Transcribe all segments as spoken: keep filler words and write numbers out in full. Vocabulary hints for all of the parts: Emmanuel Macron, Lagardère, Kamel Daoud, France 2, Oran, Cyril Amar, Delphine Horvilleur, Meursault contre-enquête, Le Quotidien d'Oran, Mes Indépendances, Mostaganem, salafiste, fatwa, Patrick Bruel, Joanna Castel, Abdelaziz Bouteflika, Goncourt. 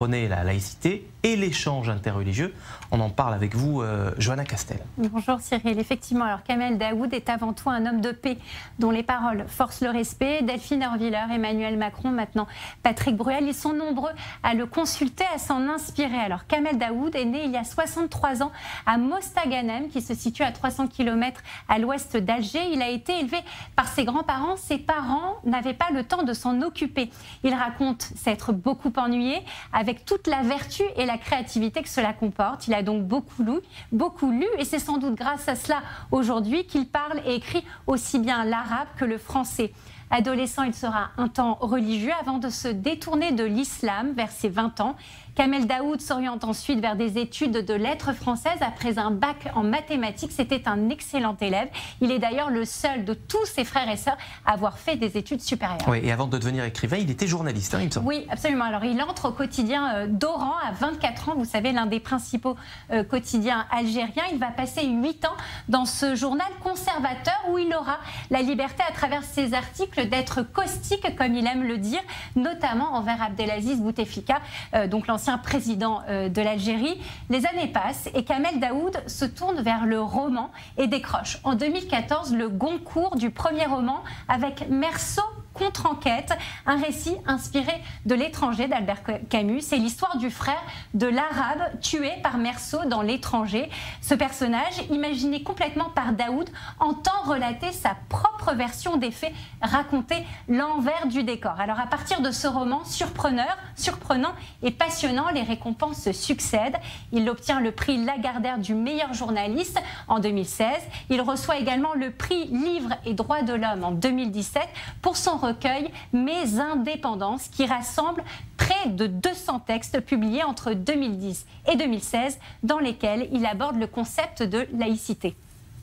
Prenez la laïcité et l'échange interreligieux. On en parle avec vous, euh, Joanna Castel. Bonjour Cyril. Effectivement, alors Kamel Daoud est avant tout un homme de paix, dont les paroles forcent le respect. Delphine Horvilleur, Emmanuel Macron, maintenant Patrick Bruel, ils sont nombreux à le consulter, à s'en inspirer. Alors Kamel Daoud est né il y a soixante-trois ans à Mostaganem, qui se situe à trois cents kilomètres à l'ouest d'Alger. Il a été élevé par ses grands-parents. Ses parents n'avaient pas le temps de s'en occuper. Il raconte s'être beaucoup ennuyé, avec avec toute la vertu et la créativité que cela comporte. Il a donc beaucoup lu, beaucoup lu et c'est sans doute grâce à cela aujourd'hui qu'il parle et écrit aussi bien l'arabe que le français. Adolescent, il sera un temps religieux avant de se détourner de l'islam vers ses vingt ans. Kamel Daoud s'oriente ensuite vers des études de lettres françaises après un bac en mathématiques. C'était un excellent élève. Il est d'ailleurs le seul de tous ses frères et sœurs à avoir fait des études supérieures. Oui, et avant de devenir écrivain, il était journaliste, hein, il me semble. Oui, absolument. Alors, il entre au quotidien d'Oran à vingt-quatre ans. Vous savez, l'un des principaux euh, quotidiens algériens. Il va passer huit ans dans ce journal conservateur où il aura la liberté à travers ses articles d'être caustique, comme il aime le dire, notamment envers Abdelaziz Bouteflika, euh, donc l'ancien président de l'Algérie. Les années passent et Kamel Daoud se tourne vers le roman et décroche en deux mille quatorze le Goncourt du premier roman avec Meursault contre-enquête, un récit inspiré de L'étranger d'Albert Camus. C'est l'histoire du frère de l'arabe tué par Meursault dans L'étranger. Ce personnage, imaginé complètement par Daoud, entend relater sa propre version des faits, raconter l'envers du décor. Alors à partir de ce roman surpreneur, surprenant et passionnant, les récompenses se succèdent. Il obtient le prix Lagardère du meilleur journaliste en deux mille seize. Il reçoit également le prix Livres et Droits de l'Homme en deux mille dix-sept pour son recueil Mes Indépendances qui rassemble près de deux cents textes publiés entre deux mille dix et deux mille seize dans lesquels il aborde le concept de laïcité.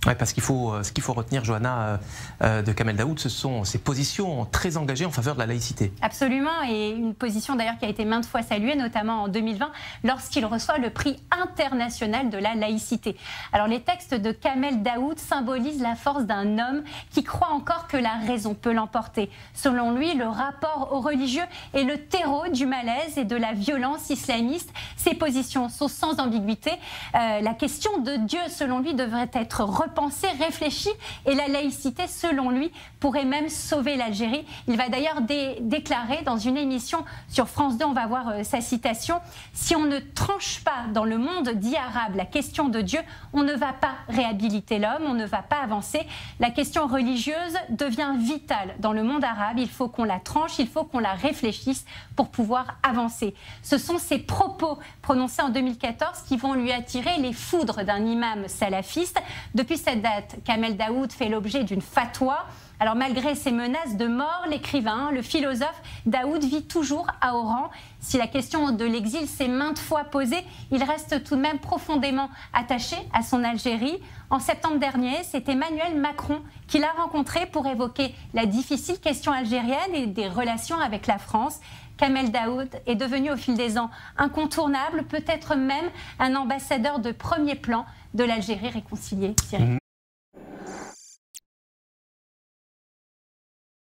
Oui, parce qu'il faut, ce qu'il faut retenir, Johanna, euh, de Kamel Daoud, ce sont ses positions très engagées en faveur de la laïcité. Absolument, et une position d'ailleurs qui a été maintes fois saluée, notamment en deux mille vingt, lorsqu'il reçoit le prix international de la laïcité. Alors les textes de Kamel Daoud symbolisent la force d'un homme qui croit encore que la raison peut l'emporter. Selon lui, le rapport aux religieux est le terreau du malaise et de la violence islamiste. Ses positions sont sans ambiguïté. Euh, la question de Dieu, selon lui, devrait être reprise, pensée, réfléchie, et la laïcité, selon lui, pourrait même sauver l'Algérie. Il va d'ailleurs dé déclarer dans une émission sur France deux, on va voir euh, sa citation, « Si on ne tranche pas dans le monde dit arabe la question de Dieu, on ne va pas réhabiliter l'homme, on ne va pas avancer. La question religieuse devient vitale dans le monde arabe. Il faut qu'on la tranche, il faut qu'on la réfléchisse pour pouvoir avancer. » Ce sont ses propos prononcés en deux mille quatorze qui vont lui attirer les foudres d'un imam salafiste. Depuis cette date, Kamel Daoud fait l'objet d'une fatwa. Alors malgré ces menaces de mort, l'écrivain, le philosophe Daoud vit toujours à Oran. Si la question de l'exil s'est maintes fois posée, il reste tout de même profondément attaché à son Algérie. En septembre dernier, c'est Emmanuel Macron qui l'a rencontré pour évoquer la difficile question algérienne et des relations avec la France. Kamel Daoud est devenu au fil des ans incontournable, peut-être même un ambassadeur de premier plan de l'Algérie réconciliée.